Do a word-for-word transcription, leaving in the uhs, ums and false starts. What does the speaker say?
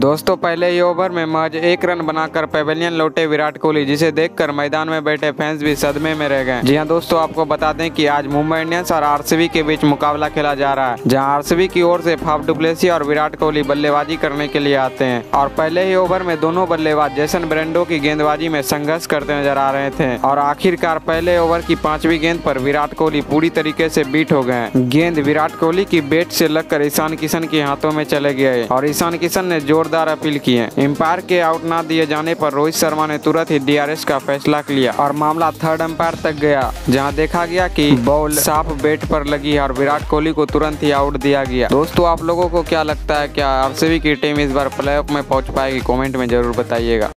दोस्तों पहले ही ओवर में महज एक रन बनाकर पवेलियन लौटे विराट कोहली, जिसे देखकर मैदान में बैठे फैंस भी सदमे में रह गए। जी हां दोस्तों, आपको बता दें कि आज मुंबई इंडियंस और आरसीबी के बीच मुकाबला खेला जा रहा है, जहां आरसीबी की ओर से फाफ डुप्लेसी और विराट कोहली बल्लेबाजी करने के लिए आते हैं और पहले ही ओवर में दोनों बल्लेबाज जैसन ब्रेंडो की गेंदबाजी में संघर्ष करते नजर आ रहे थे और आखिरकार पहले ओवर की पांचवी गेंद पर विराट कोहली पूरी तरीके से बीट हो गए। गेंद विराट कोहली की बैट से लगकर ईशान किशन के हाथों में चले गए और ईशान किशन ने जोरदार अपील किए। एम्पायर के आउट ना दिए जाने पर रोहित शर्मा ने तुरंत ही डीआरएस का फैसला लिया और मामला थर्ड एम्पायर तक गया, जहां देखा गया कि बॉल साफ बैट पर लगी और विराट कोहली को तुरंत ही आउट दिया गया। दोस्तों आप लोगों को क्या लगता है, क्या आरसीबी की टीम इस बार प्लेऑफ में पहुंच पाएगी? कमेंट में जरूर बताइएगा।